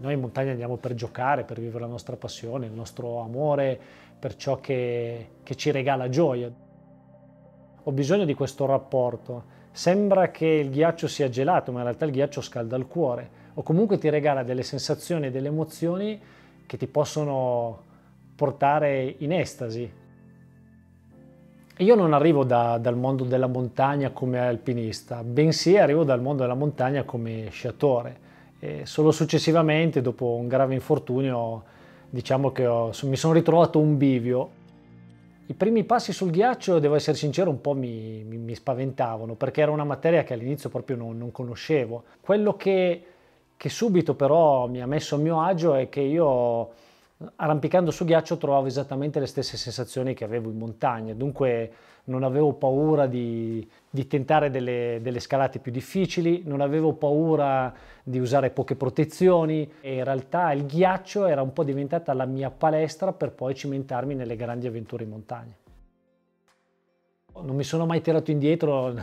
Noi in montagna andiamo per giocare, per vivere la nostra passione, il nostro amore, per ciò che ci regala gioia. Ho bisogno di questo rapporto. Sembra che il ghiaccio sia gelato, ma in realtà il ghiaccio scalda il cuore, o comunque ti regala delle sensazioni e delle emozioni che ti possono portare in estasi. Io non arrivo dal mondo della montagna come alpinista, bensì arrivo dal mondo della montagna come sciatore. E solo successivamente, dopo un grave infortunio, diciamo che mi sono ritrovato un bivio. I primi passi sul ghiaccio, devo essere sincero, un po' mi spaventavano, perché era una materia che all'inizio proprio non conoscevo. Quello che subito però mi ha messo a mio agio è che io, arrampicando su ghiaccio, trovavo esattamente le stesse sensazioni che avevo in montagna, dunque non avevo paura di tentare delle scalate più difficili, non avevo paura di usare poche protezioni, e in realtà il ghiaccio era un po' diventata la mia palestra per poi cimentarmi nelle grandi avventure in montagna. Non mi sono mai tirato indietro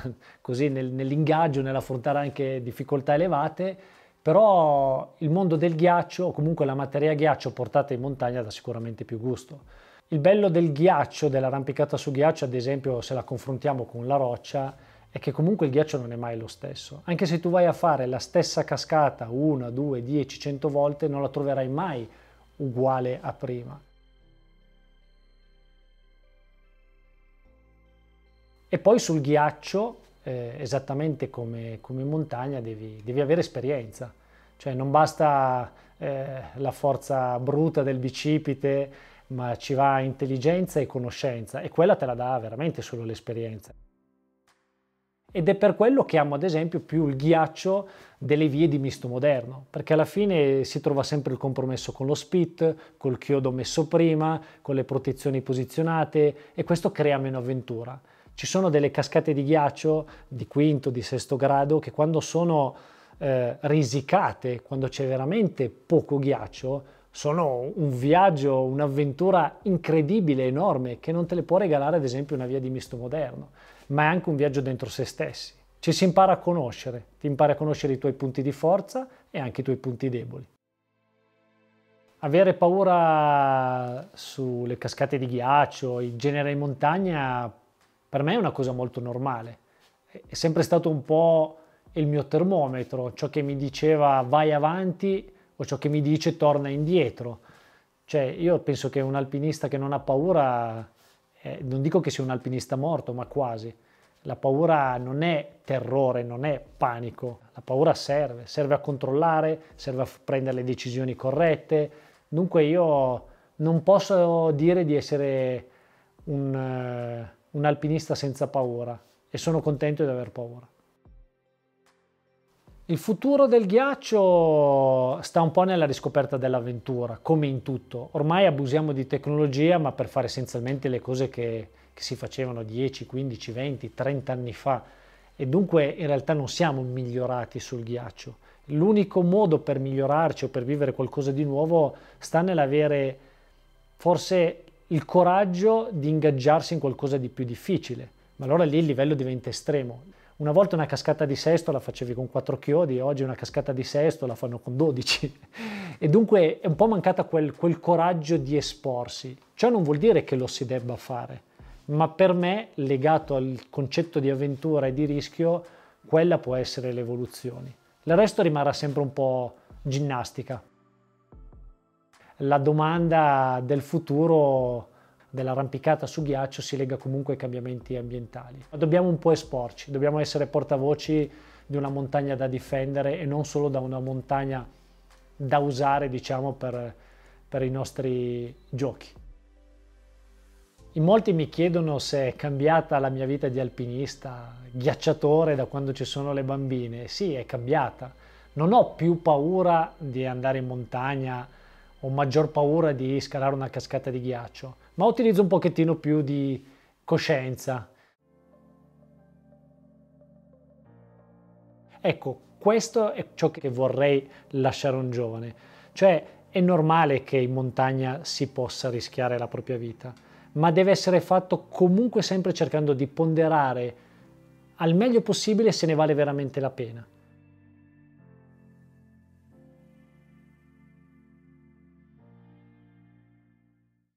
così nell'ingaggio, nell'affrontare anche difficoltà elevate, però il mondo del ghiaccio, o comunque la materia ghiaccio portata in montagna, dà sicuramente più gusto. Il bello del ghiaccio, dell'arrampicata su ghiaccio, ad esempio, se la confrontiamo con la roccia, è che comunque il ghiaccio non è mai lo stesso. Anche se tu vai a fare la stessa cascata 1, 2, 10, 100 volte, non la troverai mai uguale a prima. E poi sul ghiaccio, esattamente come in montagna, devi avere esperienza. Cioè non basta la forza bruta del bicipite, ma ci va intelligenza e conoscenza, e quella te la dà veramente solo l'esperienza. Ed è per quello che amo ad esempio più il ghiaccio delle vie di misto moderno, perché alla fine si trova sempre il compromesso con lo spit, col chiodo messo prima, con le protezioni posizionate, e questo crea meno avventura. Ci sono delle cascate di ghiaccio di quinto, di sesto grado che, quando sono risicate, quando c'è veramente poco ghiaccio, sono un viaggio, un'avventura incredibile, enorme, che non te le può regalare ad esempio una via di misto moderno, ma è anche un viaggio dentro se stessi. Ci si impara a conoscere, ti impari a conoscere i tuoi punti di forza e anche i tuoi punti deboli. Avere paura sulle cascate di ghiaccio, in genere in montagna, per me è una cosa molto normale. È sempre stato un po' il mio termometro, ciò che mi diceva vai avanti o ciò che mi dice torna indietro. Cioè io penso che un alpinista che non ha paura, non dico che sia un alpinista morto, ma quasi. La paura non è terrore, non è panico. La paura serve a controllare, serve a prendere le decisioni corrette. Dunque io non posso dire di essere un alpinista senza paura, e sono contento di aver paura. Il futuro del ghiaccio sta un po' nella riscoperta dell'avventura, come in tutto. Ormai abusiamo di tecnologia, ma per fare essenzialmente le cose che si facevano 10, 15, 20, 30 anni fa, e dunque in realtà non siamo migliorati sul ghiaccio. L'unico modo per migliorarci o per vivere qualcosa di nuovo sta nell'avere forse il coraggio di ingaggiarsi in qualcosa di più difficile, ma allora lì il livello diventa estremo. Una volta una cascata di sesto la facevi con 4 chiodi, oggi una cascata di sesto la fanno con 12. E dunque è un po' mancata quel coraggio di esporsi. Ciò non vuol dire che lo si debba fare, ma per me, legato al concetto di avventura e di rischio, quella può essere l'evoluzione. Il resto rimarrà sempre un po' ginnastica. La domanda del futuro dell'arrampicata su ghiaccio si lega comunque ai cambiamenti ambientali. Ma dobbiamo un po' esporci, dobbiamo essere portavoci di una montagna da difendere e non solo da una montagna da usare, diciamo, per i nostri giochi. In molti mi chiedono se è cambiata la mia vita di alpinista, ghiacciatore, da quando ci sono le bambine. Sì, è cambiata. Non ho più paura di andare in montagna, ho maggior paura di scalare una cascata di ghiaccio, ma utilizzo un pochettino più di coscienza. Ecco, questo è ciò che vorrei lasciare a un giovane. Cioè, è normale che in montagna si possa rischiare la propria vita, ma deve essere fatto comunque sempre cercando di ponderare al meglio possibile se ne vale veramente la pena.